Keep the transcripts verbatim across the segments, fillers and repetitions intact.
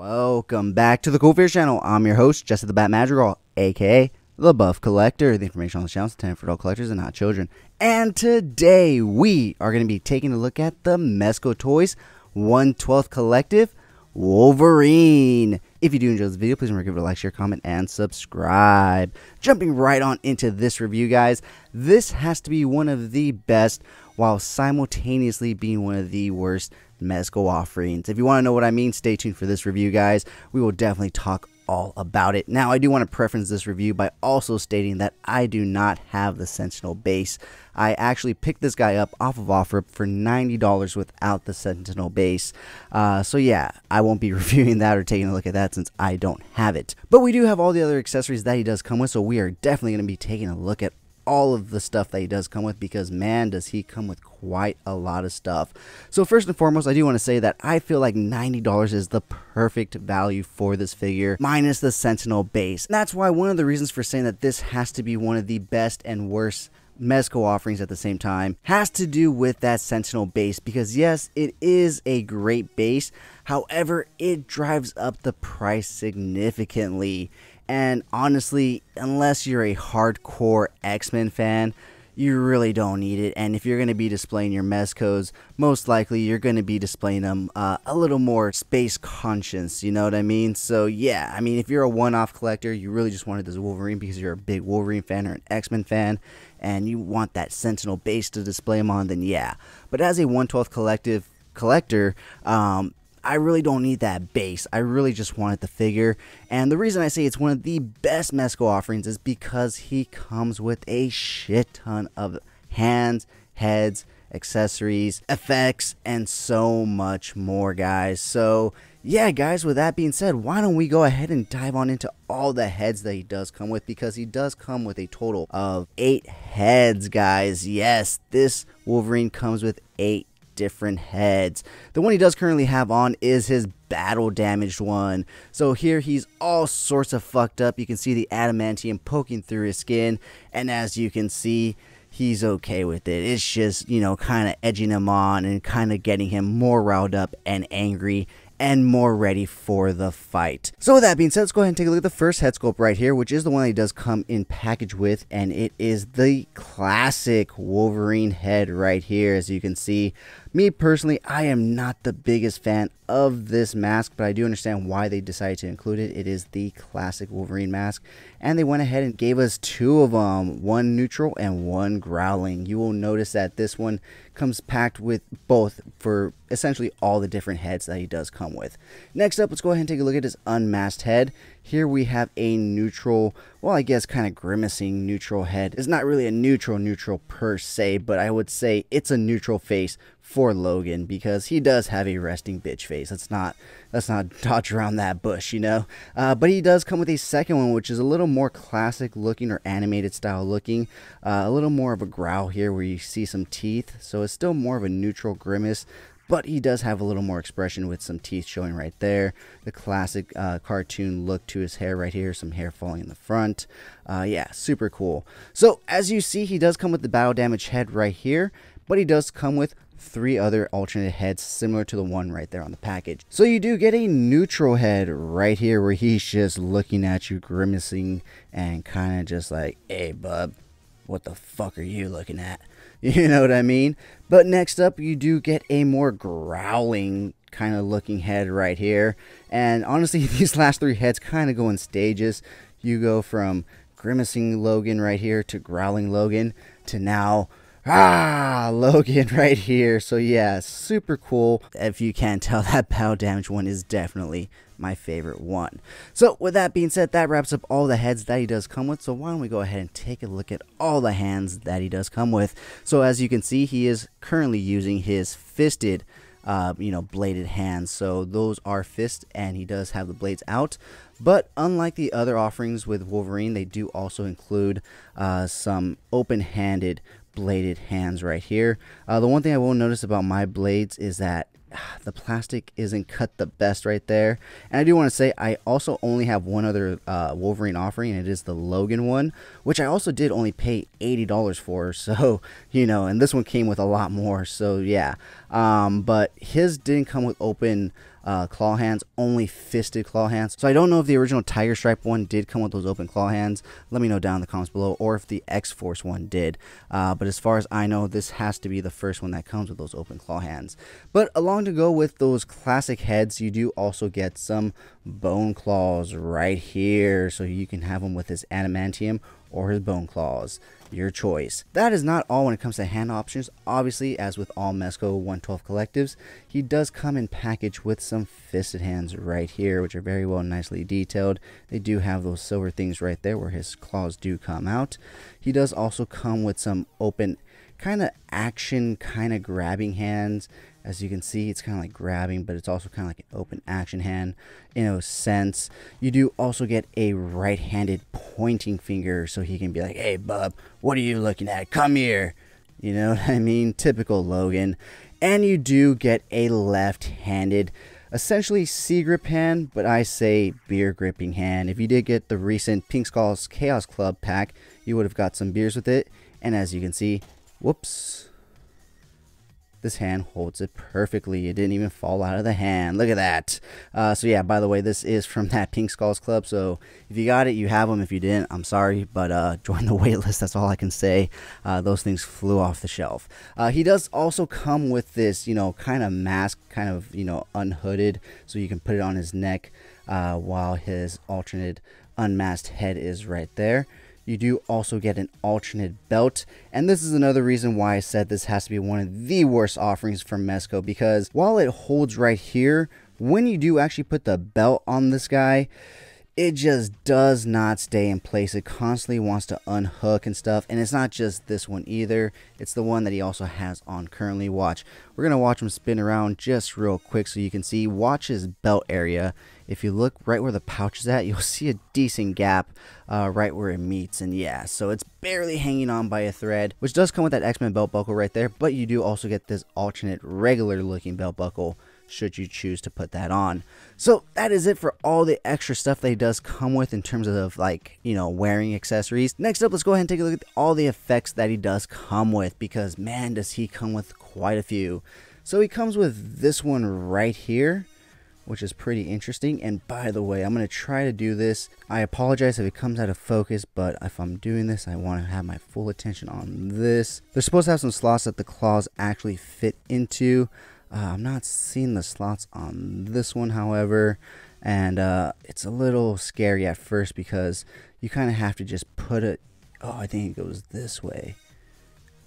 Welcome back to the CoolFigurez Channel. I'm your host, Jesse the Bat Madrigal, aka the Buff Collector. The information on the channel is intended for adult collectors and not children. And today we are going to be taking a look at the Mezco Toys one twelfth Collective Wolverine. If you do enjoy this video, please remember to give it a like, share, comment, and subscribe. Jumping right on into this review, guys. This has to be one of the best while simultaneously being one of the worst Mezco offerings. If you want to know what I mean, stay tuned for this review, guys. We will definitely talk all about it. Now, I do want to preference this review by also stating that I do not have the Sentinel base. I actually picked this guy up off of OffRip for ninety dollars without the Sentinel base. Uh, so yeah, I won't be reviewing that or taking a look at that since I don't have it. But we do have all the other accessories that he does come with, so we are definitely going to be taking a look at all of the stuff that he does come with, because man, does he come with quite a lot of stuff. So first and foremost, I do want to say that I feel like ninety dollars is the perfect value for this figure, minus the Sentinel base. And that's why one of the reasons for saying that this has to be one of the best and worst Mezco offerings at the same time has to do with that Sentinel base, because yes, it is a great base, however it drives up the price significantly. And honestly, unless you're a hardcore X-Men fan, you really don't need it. And if you're going to be displaying your Mezcos, most likely you're going to be displaying them uh, a little more space conscious, you know what I mean? So yeah, I mean, if you're a one-off collector, you really just wanted this Wolverine because you're a big Wolverine fan or an X-Men fan, and you want that Sentinel base to display them on, then yeah. But as a one twelfth collective collector, um... I really don't need that base. I really just wanted the figure. And the reason I say it's one of the best Mezco offerings is because he comes with a shit ton of hands, heads, accessories, effects, and so much more, guys. So yeah, guys, with that being said, why don't we go ahead and dive on into all the heads that he does come with, because he does come with a total of eight heads, guys. Yes, this Wolverine comes with eight different heads. The one he does currently have on is his battle damaged one. So here he's all sorts of fucked up. You can see the adamantium poking through his skin, and as you can see, he's okay with it. It's just, you know, kind of edging him on and kind of getting him more riled up and angry and more ready for the fight. So with that being said, let's go ahead and take a look at the first head sculpt right here, which is the one that he does come in package with, and it is the classic Wolverine head right here, as you can see. Me personally, I am not the biggest fan of this mask, but I do understand why they decided to include it. It is the classic Wolverine mask, and they went ahead and gave us two of them, one neutral and one growling. You will notice that this one comes packed with both for essentially all the different heads that he does come with. Next up, let's go ahead and take a look at his unmasked head. Here we have a neutral, well, I guess kind of grimacing neutral head. It's not really a neutral neutral per se, but I would say it's a neutral face for Logan, because he does have a resting bitch face. Let's not let's not dodge around that bush, you know. Uh, but he does come with a second one, which is a little more classic looking or animated style looking. Uh, a little more of a growl here where you see some teeth. So it's still more of a neutral grimace, but he does have a little more expression with some teeth showing right there. The classic uh, cartoon look to his hair right here. Some hair falling in the front. Uh, yeah, super cool. So as you see, he does come with the battle damage head right here, but he does come with three other alternate heads similar to the one right there on the package. So you do get a neutral head right here where he's just looking at you, grimacing, and kind of just like, hey, bub, what the fuck are you looking at? You know what I mean? But next up, you do get a more growling kind of looking head right here. And honestly, these last three heads kind of go in stages. You go from grimacing Logan right here to growling Logan to now, ah, Logan right here. So yeah, super cool. If you can't tell, that battle damage one is definitely my favorite one. So with that being said, that wraps up all the heads that he does come with. So why don't we go ahead and take a look at all the hands that he does come with. So as you can see, he is currently using his fisted uh you know bladed hands. So those are fists, and he does have the blades out, but unlike the other offerings with Wolverine, they do also include uh some open-handed bladed hands right here. Uh, the one thing I will notice about my blades is that the plastic isn't cut the best right there. And I do want to say I also only have one other uh, Wolverine offering, and it is the Logan one, which I also did only pay eighty dollars for. So, you know, and this one came with a lot more. So yeah, um, but his didn't come with open uh, claw hands, only fisted claw hands. So I don't know if the original Tiger Stripe one did come with those open claw hands. Let me know down in the comments below, or if the X-Force one did. Uh, but as far as I know, this has to be the first one that comes with those open claw hands. But along to go with those classic heads, you do also get some bone claws right here, so you can have them with his adamantium or his bone claws, your choice. That is not all when it comes to hand options. Obviously, as with all Mezco one twelve collectives, he does come in package with some fisted hands right here, which are very well nicely detailed. They do have those silver things right there where his claws do come out. He does also come with some open kind of action, kind of grabbing hands. As you can see, it's kind of like grabbing, but it's also kind of like an open action hand in a sense. You do also get a right-handed pointing finger, so he can be like, hey, bub, what are you looking at? Come here. You know what I mean? Typical Logan. And you do get a left-handed, essentially sea grip hand, but I say beer gripping hand. If you did get the recent Pink Skulls Chaos Club pack, you would have got some beers with it. And as you can see, whoops, this hand holds it perfectly. It didn't even fall out of the hand. Look at that. Uh, so yeah, by the way, this is from that Pink Skulls Club. So if you got it, you have them. If you didn't, I'm sorry, but uh, join the wait list. That's all I can say. Uh, those things flew off the shelf. Uh, he does also come with this, you know, kind of mask, kind of, you know, unhooded, so you can put it on his neck uh, while his alternate unmasked head is right there. You do also get an alternate belt, and this is another reason why I said this has to be one of the worst offerings from Mezco, because while it holds right here, when you do actually put the belt on this guy, it just does not stay in place. It constantly wants to unhook and stuff, and it's not just this one either. It's the one that he also has on currently. Watch. We're going to watch him spin around just real quick so you can see. Watch his belt area. If you look right where the pouch is at, you'll see a decent gap uh, right where it meets. And yeah, so it's barely hanging on by a thread, which does come with that X-Men belt buckle right there, but you do also get this alternate regular looking belt buckle should you choose to put that on. So that is it for all the extra stuff that he does come with in terms of, like, you know, wearing accessories. Next up, let's go ahead and take a look at all the effects that he does come with, because man, does he come with quite a few. So he comes with this one right here, which is pretty interesting. And by the way, I'm going to try to do this. I apologize if it comes out of focus, but if I'm doing this, I want to have my full attention on this. They're supposed to have some slots that the claws actually fit into. Uh, I'm not seeing the slots on this one, however, and uh, it's a little scary at first because you kind of have to just put it. Oh, I think it goes this way.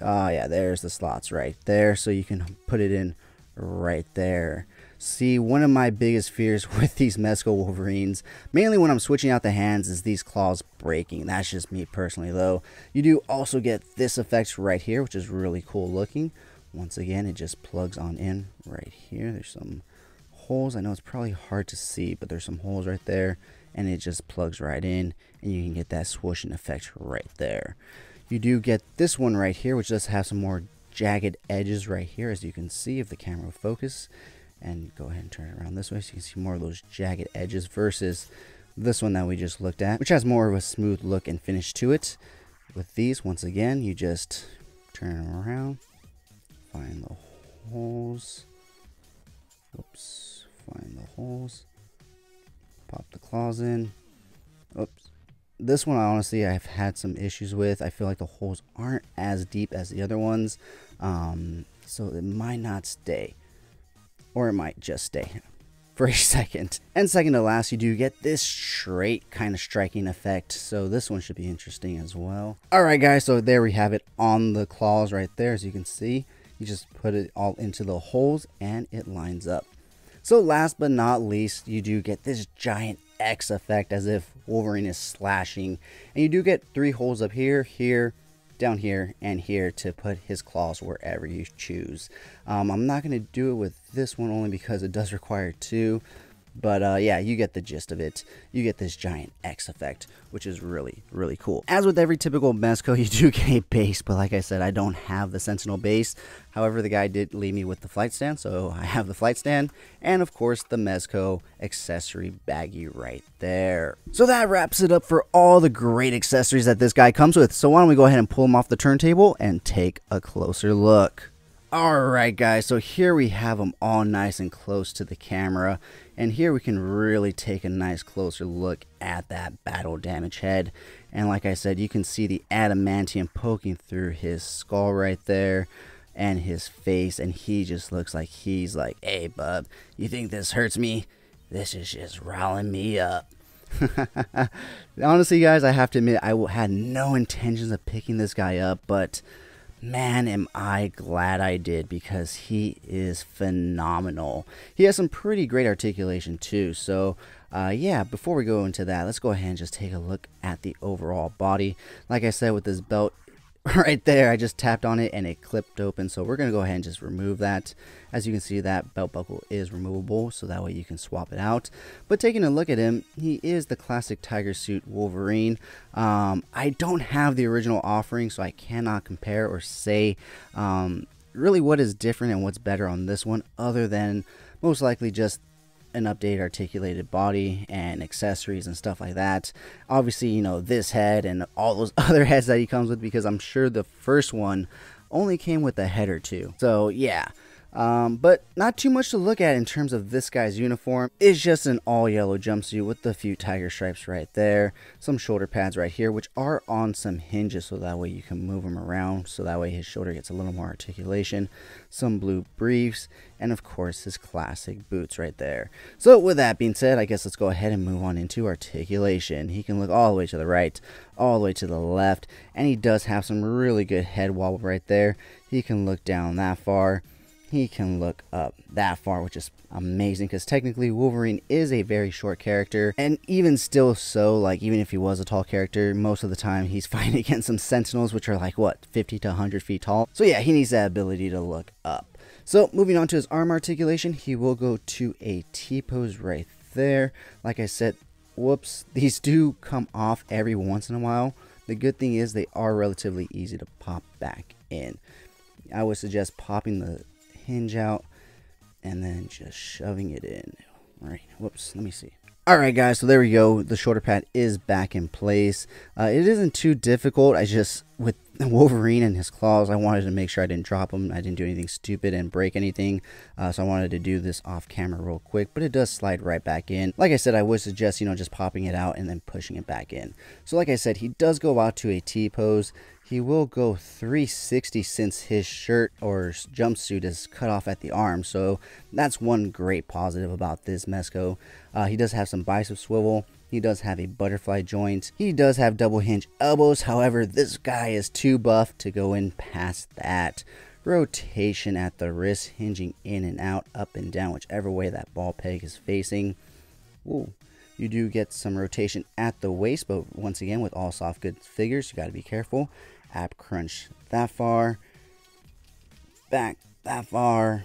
Oh, yeah, there's the slots right there, so you can put it in right there. See, one of my biggest fears with these Mezco Wolverines, mainly when I'm switching out the hands, is these claws breaking. That's just me personally, though. You do also get this effect right here, which is really cool looking. Once again, it just plugs on in right here. There's some holes. I know it's probably hard to see, but there's some holes right there, and it just plugs right in, and you can get that swooshing effect right there. You do get this one right here, which does have some more jagged edges right here, as you can see, if the camera will focus. And go ahead and turn it around this way so you can see more of those jagged edges versus this one that we just looked at, which has more of a smooth look and finish to it. With these, once again, you just turn them around, find the holes, oops, find the holes, pop the claws in, oops. This one, honestly, I've had some issues with. I feel like the holes aren't as deep as the other ones, um, so it might not stay, or it might just stay for a second. And second to last, you do get this straight kind of striking effect, so this one should be interesting as well. All right, guys, so there we have it on the claws right there. As you can see, you just put it all into the holes and it lines up. So last but not least, you do get this giant X effect, as if Wolverine is slashing, and you do get three holes up here, here, down here, and here to put his claws wherever you choose. Um, I'm not going to do it with this one only because it does require two, but uh, yeah, you get the gist of it. You get this giant X effect, which is really, really cool. As with every typical Mezco, you do get a base, but like I said, I don't have the Sentinel base. However, the guy did leave me with the flight stand, so I have the flight stand, and of course the Mezco accessory baggie right there. So that wraps it up for all the great accessories that this guy comes with. So why don't we go ahead and pull him off the turntable and take a closer look. Alright guys, so here we have them all nice and close to the camera, and here we can really take a nice closer look at that battle damage head. And like I said, you can see the adamantium poking through his skull right there and his face, and he just looks like he's like, hey bub, you think this hurts me? This is just riling me up. Honestly guys, I have to admit, I had no intentions of picking this guy up, but man, am I glad I did, because he is phenomenal. He has some pretty great articulation too. So uh, yeah, before we go into that, let's go ahead and just take a look at the overall body. Like I said, with this belt right there, I just tapped on it and it clipped open. So we're going to go ahead and just remove that. As you can see, that belt buckle is removable, so that way you can swap it out. But taking a look at him, he is the classic tiger suit Wolverine. Um, I don't have the original offering, so I cannot compare or say um, really what is different and what's better on this one, other than most likely just an updated articulated body and accessories and stuff like that. Obviously, you know, this head and all those other heads that he comes with, because I'm sure the first one only came with a head or two. So yeah, um, but not too much to look at in terms of this guy's uniform. It's just an all yellow jumpsuit with the few tiger stripes right there, some shoulder pads right here, which are on some hinges, so that way you can move him around, so that way his shoulder gets a little more articulation, some blue briefs, and of course his classic boots right there. So with that being said, I guess let's go ahead and move on into articulation. He can look all the way to the right, all the way to the left, and he does have some really good head wobble right there. He can look down that far, he can look up that far, which is amazing, because technically Wolverine is a very short character, and even still so, like even if he was a tall character, most of the time he's fighting against some sentinels, which are like what, fifty to one hundred feet tall. So yeah, he needs that ability to look up. So moving on to his arm articulation, he will go to a T-pose right there. Like I said, whoops, these do come off every once in a while. The good thing is they are relatively easy to pop back in. I would suggest popping the hinge out and then just shoving it in. All right, whoops, let me see. Alright guys, so there we go, the shoulder pad is back in place. Uh, it isn't too difficult. I just, with Wolverine and his claws, I wanted to make sure I didn't drop them, I didn't do anything stupid and break anything, uh, so I wanted to do this off camera real quick, but it does slide right back in. Like I said, I would suggest, you know, just popping it out and then pushing it back in. So like I said, he does go out to a T-pose. He will go three sixty since his shirt or jumpsuit is cut off at the arm, so that's one great positive about this Mezco. Uh, he does have some bicep swivel, he does have a butterfly joint, he does have double hinge elbows, however this guy is too buff to go in past that. Rotation at the wrist, hinging in and out, up and down, whichever way that ball peg is facing. Ooh. You do get some rotation at the waist, but once again, with all soft goods figures, you got to be careful. Ab crunch that far, back that far.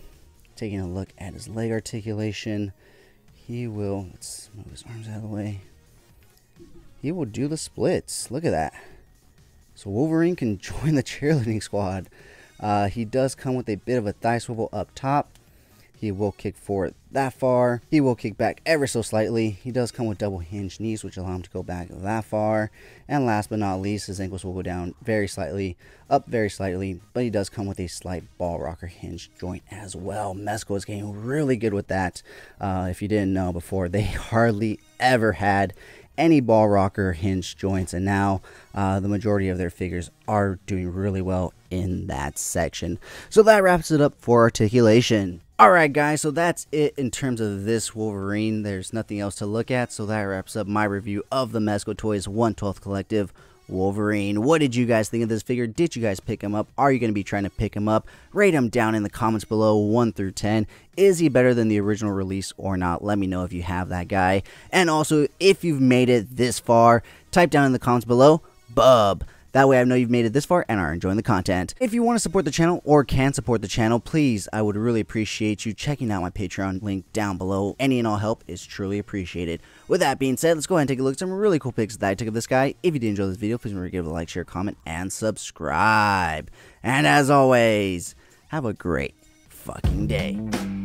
Taking a look at his leg articulation, he will, let's move his arms out of the way, he will do the splits. Look at that. So Wolverine can join the cheerleading squad. Uh, he does come with a bit of a thigh swivel up top. He will kick forward that far. He will kick back ever so slightly. He does come with double hinge knees, which allow him to go back that far. And last but not least, his ankles will go down very slightly, up very slightly. But he does come with a slight ball rocker hinge joint as well. Mezco is getting really good with that. Uh, if you didn't know before, they hardly ever had any ball rocker hinge joints, and now uh, the majority of their figures are doing really well in that section. So that wraps it up for articulation. Alright guys, so that's it in terms of this Wolverine. There's nothing else to look at, so that wraps up my review of the Mezco Toys one twelfth Collective Wolverine. What did you guys think of this figure? Did you guys pick him up? Are you going to be trying to pick him up? Rate him down in the comments below, one through ten. Is he better than the original release or not? Let me know if you have that guy. And also, if you've made it this far, type down in the comments below, bub. That way I know you've made it this far and are enjoying the content. If you want to support the channel or can support the channel, please, I would really appreciate you checking out my Patreon link down below. Any and all help is truly appreciated. With that being said, let's go ahead and take a look at some really cool pics that I took of this guy. If you did enjoy this video, please remember to give it a like, share, comment, and subscribe. And as always, have a great fucking day.